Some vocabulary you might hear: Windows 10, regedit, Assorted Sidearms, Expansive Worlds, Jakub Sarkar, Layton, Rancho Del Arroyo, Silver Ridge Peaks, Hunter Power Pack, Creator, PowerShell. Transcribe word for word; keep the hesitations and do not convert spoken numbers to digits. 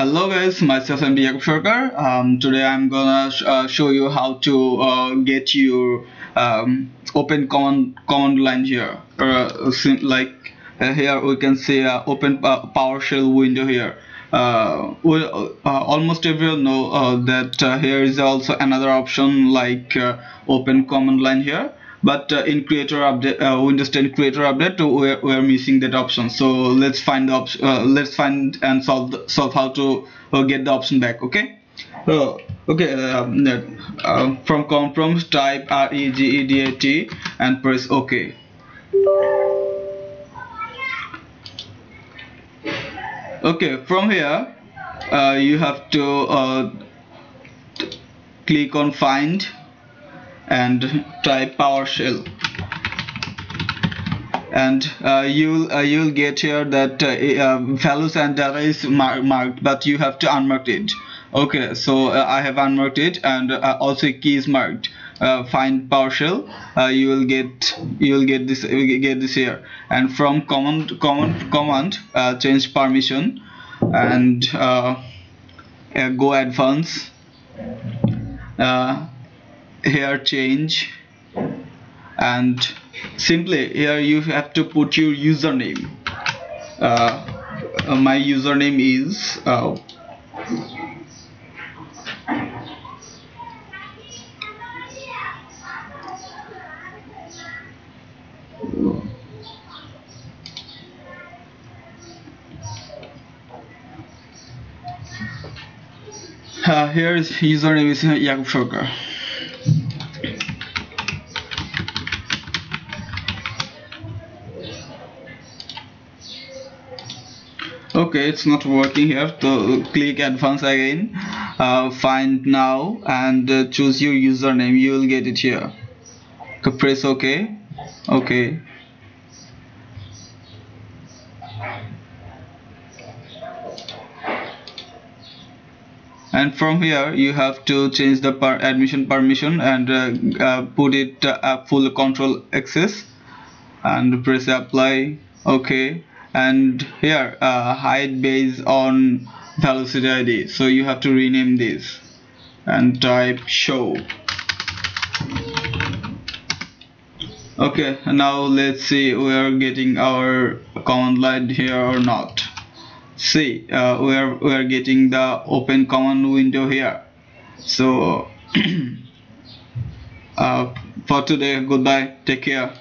Hello guys, myself I'm Jakub Sarkar. Um, today I'm gonna sh uh, show you how to uh, get your um, open command command line here. Uh, like uh, here we can see uh, open uh, PowerShell window here. Uh, we, uh, almost everyone know uh, that uh, here is also another option like uh, open command line here. But uh, in Creator update, uh, Windows ten Creator update, we are, we are missing that option. So let's find the option. Uh, let's find and solve the, solve how to uh, get the option back. Okay. Uh, okay. Uh, uh, from command prompt, type regedit and press OK. Okay. From here, uh, you have to uh, click on Find and type PowerShell, and uh, you'll uh, you'll get here that uh, uh, values and data is mar marked, but you have to unmark it. Okay, so uh, I have unmarked it, and uh, also key is marked. Uh, find PowerShell. Uh, you will get you will get this you get this here, and from command command command uh, change permission, and uh, uh, go advanced. Uh, here change, and simply here you have to put your username. Uh, my username is uh, uh, here is username is Jakub Sarkar. Okay, it's not working here, so click advanced again, uh, find now, and uh, choose your username. You will get it here. Press OK. Okay. And from here you have to change the per admission permission and uh, uh, put it uh, full control access, and press apply. Okay. And here uh, hide based on velocity I D, so you have to rename this and type show. Okay, now let's see we are getting our command line here or not. See, uh, we are we are getting the open command window here. So uh, for today, goodbye, take care.